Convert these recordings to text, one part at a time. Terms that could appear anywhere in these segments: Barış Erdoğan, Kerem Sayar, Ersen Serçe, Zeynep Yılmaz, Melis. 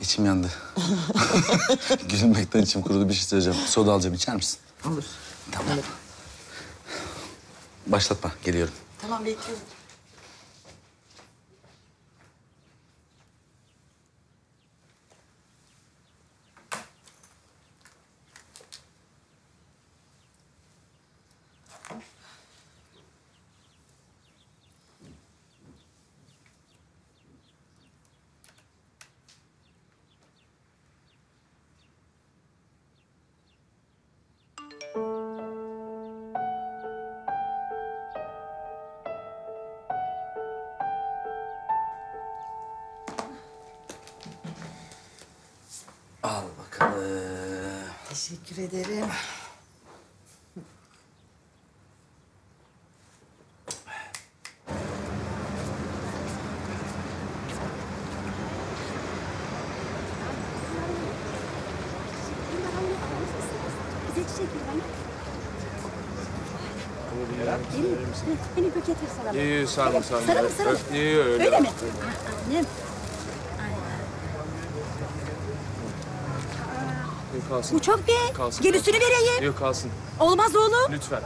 İçim yandı. Gülmekten içim kurudu. Bir şey söyleyeceğim. Soda alacağım. İçer misin? Olur. Tamam. Olur. Başlatma. Geliyorum. Tamam, bekliyorum. Al bakalım. Teşekkür ederim. Beni götür saralım. İyi, saralım, saralım. Saralım, saralım. İyi, öyle. Öyle mi? Annem. Kalsın. Bu çok be. Kalsın. Gerisini vereyim. Yok, kalsın. Olmaz oğlum. Lütfen.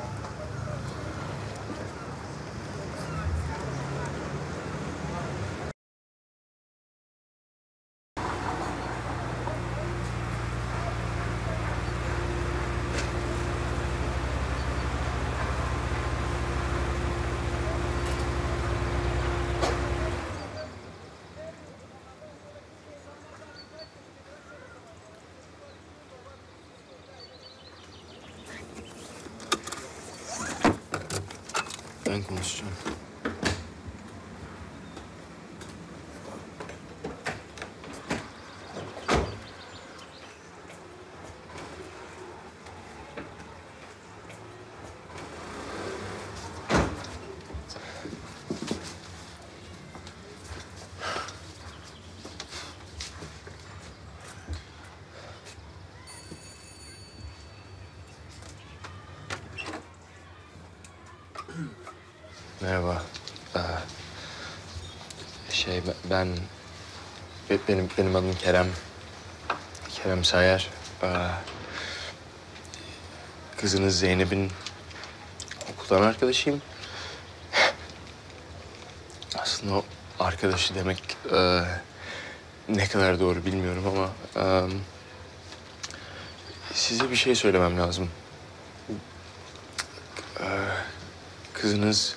Ben konuşacağım. Merhaba. Benim adım Kerem. Kerem Sayar. Kızınız Zeynep'in okuldan arkadaşıyım. Aslında o arkadaşı demek ne kadar doğru bilmiyorum ama size bir şey söylemem lazım. Kızınız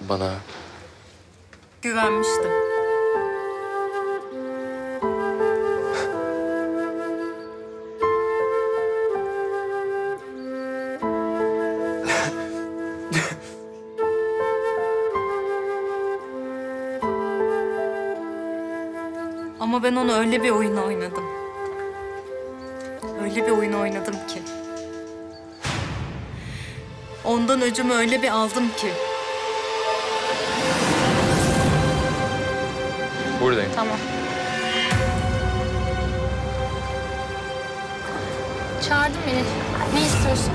bana güvenmiştim. Ama ben onu öyle bir oyun oynadım. Öyle bir oyun oynadım ki. Ondan öcümü öyle bir aldım ki. Buradayım. Tamam. Çağırdın beni. Ne istiyorsun?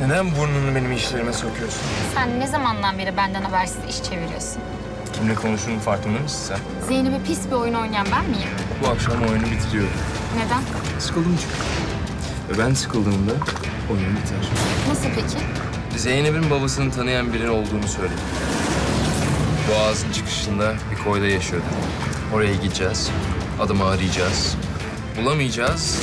Neden burnunu benim işlerime sokuyorsun? Sen ne zamandan beri benden habersiz iş çeviriyorsun? Kimle konuştuğunun farkında mısın sen? Zeynep'e pis bir oyun oynayan ben miyim? Bu akşam oyunu bitiriyorum. Neden? Sıkıldım çünkü. Ve ben sıkıldığımda oyun biter. Nasıl peki? Zeynep'in babasını tanıyan birinin olduğunu söyledi. Boğaz'ın çıkışında bir koyda yaşıyordu. Oraya gideceğiz, adımı arayacağız, bulamayacağız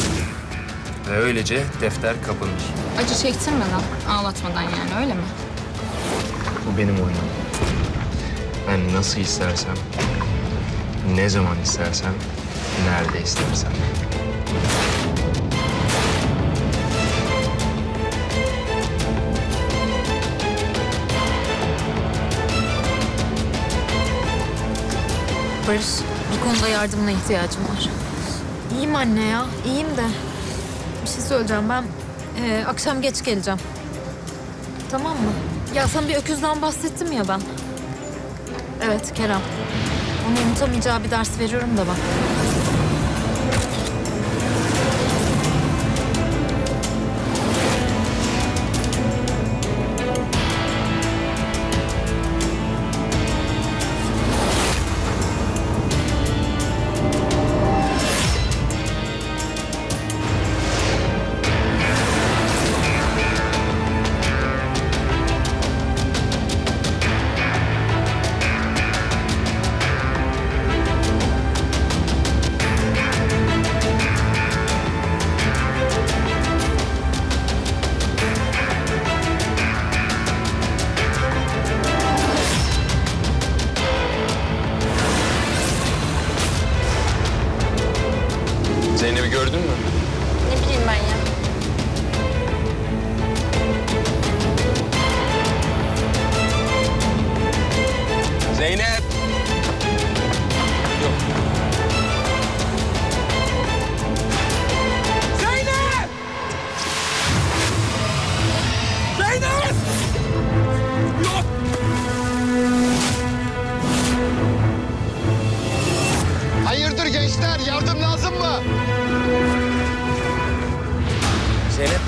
ve öylece defter kapanır. Acı çektirmeden, ağlatmadan yani, öyle mi? Bu benim oyunum. Ben nasıl istersem, ne zaman istersem, nerede istersem. Barış, bu konuda yardımına ihtiyacım var. İyiyim anne ya, iyiyim de bir şey söyleyeceğim. Ben akşam geç geleceğim. Tamam mı? Ya sana bir öküzden bahsettim ya ben. Evet Kerem, onu unutamayacağı bir ders veriyorum da ben. gençler, yardım lazım mı? Zeynep.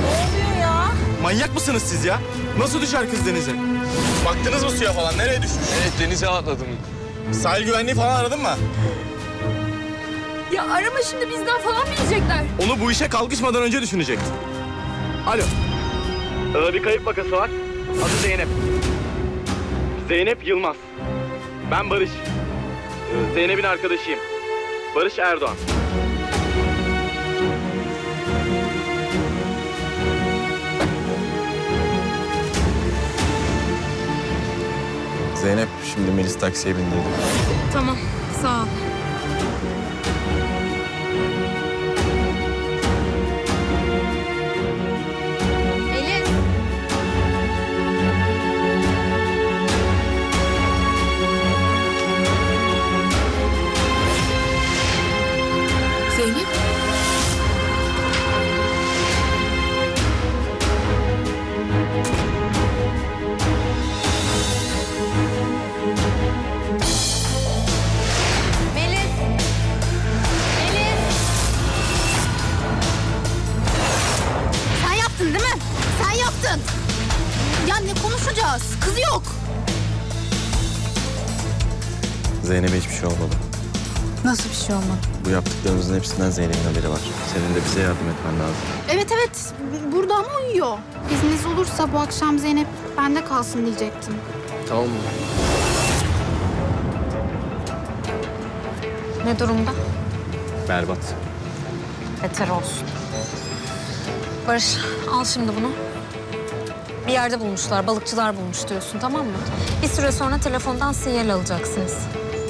Ne oluyor ya? Manyak mısınız siz ya? Nasıl düşer kız denize? Baktınız mı suya falan? Nereye düşmüş? Evet, denize atladım. Sahil güvenliği falan aradın mı? Ya arama şimdi, bizden falan bilecekler. Onu bu işe kalkışmadan önce düşünecektin. Alo. Bir kayıp vakası var. Adı Zeynep. Zeynep Yılmaz. Ben Barış. Zeynep'in arkadaşıyım. Barış Erdoğan. Zeynep, şimdi Melis taksiye bindirdim. Tamam, sağ ol. Kız yok. Zeynep'e hiçbir şey olmadı. Nasıl bir şey olmadı? Bu yaptıklarımızın hepsinden Zeynep'in haberi var. Senin de bize yardım etmen lazım. Evet evet. Burada ama uyuyor. İzniniz olursa bu akşam Zeynep bende kalsın diyecektim. Tamam mı? Ne durumda? Berbat. Beter olsun. Barış, al şimdi bunu. Bir yerde bulmuşlar, balıkçılar bulmuş diyorsun, tamam mı? Bir süre sonra telefondan sinyal alacaksınız.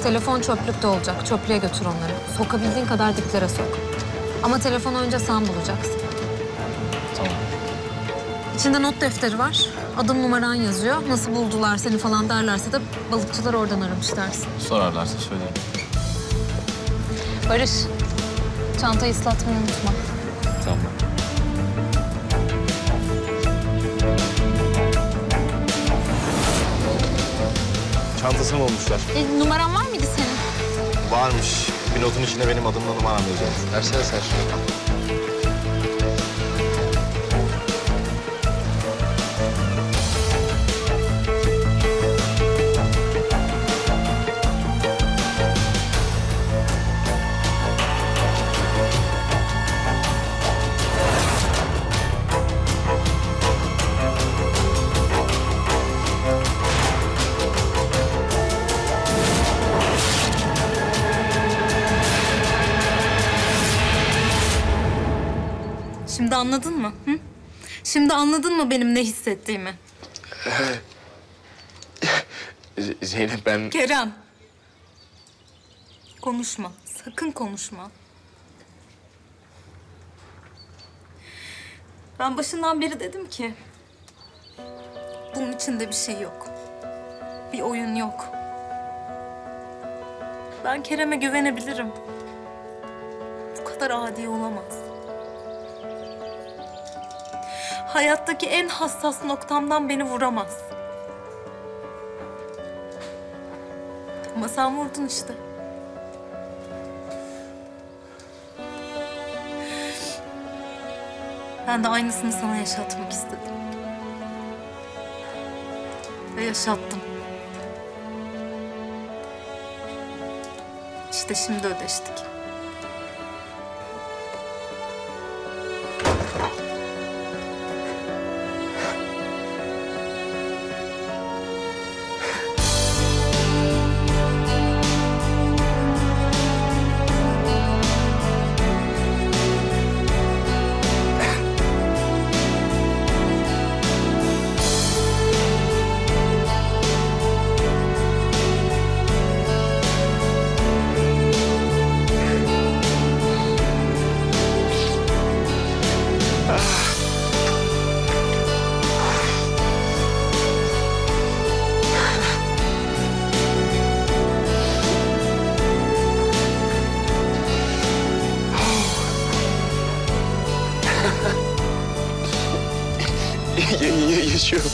Telefon çöplükte olacak, çöplüğe götür onları. Sokabildiğin kadar diplere sok. Ama telefonu önce sen bulacaksın. Tamam. İçinde not defteri var, adın numaran yazıyor. Nasıl buldular seni falan derlerse de balıkçılar oradan aramış dersin. Sorarlarsa söyleyeyim. Barış, çantayı ıslatmayı unutma. Tamam. Çantasını bulmuşlar. Numaran var mıydı senin? Varmış. Pilotun içinde benim adımla numaram yazıyor. Ersen Serçe. Şimdi anladın mı? Hı? Şimdi anladın mı benim ne hissettiğimi? Zeynep ben... Kerem. Konuşma. Sakın konuşma. Ben başından beri dedim ki... bunun içinde bir şey yok. Bir oyun yok. Ben Kerem'e güvenebilirim. Bu kadar adi olamaz. Hayattaki en hassas noktamdan beni vuramaz. Ama sen vurdun işte. Ben de aynısını sana yaşatmak istedim. Ve yaşattım. İşte şimdi ödeştik.